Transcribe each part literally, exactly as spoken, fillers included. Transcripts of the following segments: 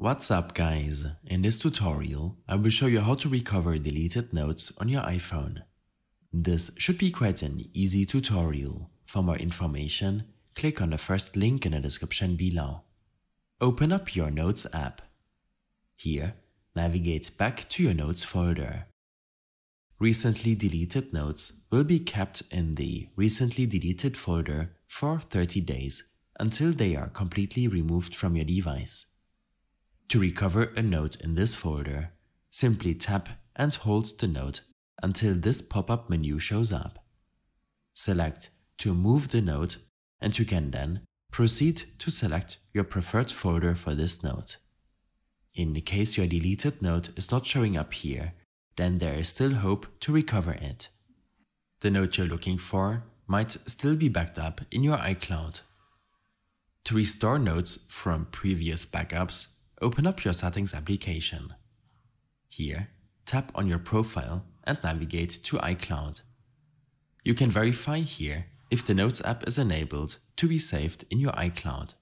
What's up guys, in this tutorial I will show you how to recover deleted notes on your iPhone. This should be quite an easy tutorial. For more information, click on the first link in the description below. Open up your Notes app. Here, navigate back to your Notes folder. Recently deleted notes will be kept in the Recently Deleted folder for thirty days until they are completely removed from your device. To recover a note in this folder, simply tap and hold the note until this pop-up menu shows up. Select to move the note and you can then proceed to select your preferred folder for this note. In case your deleted note is not showing up here, then there is still hope to recover it. The note you're looking for might still be backed up in your iCloud. To restore notes from previous backups, open up your Settings application. Here, tap on your profile and navigate to iCloud. You can verify here if the Notes app is enabled to be saved in your iCloud.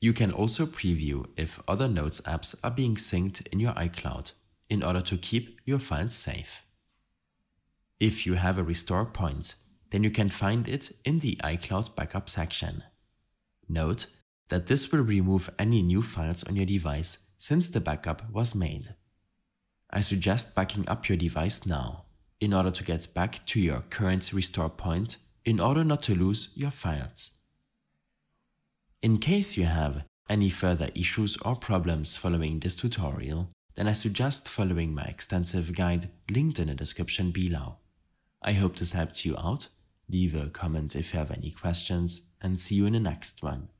You can also preview if other Notes apps are being synced in your iCloud in order to keep your files safe. If you have a restore point, then you can find it in the iCloud Backup section. Note that this will remove any new files on your device since the backup was made. I suggest backing up your device now in order to get back to your current restore point in order not to lose your files. In case you have any further issues or problems following this tutorial, then I suggest following my extensive guide linked in the description below. I hope this helped you out. Leave a comment if you have any questions and see you in the next one.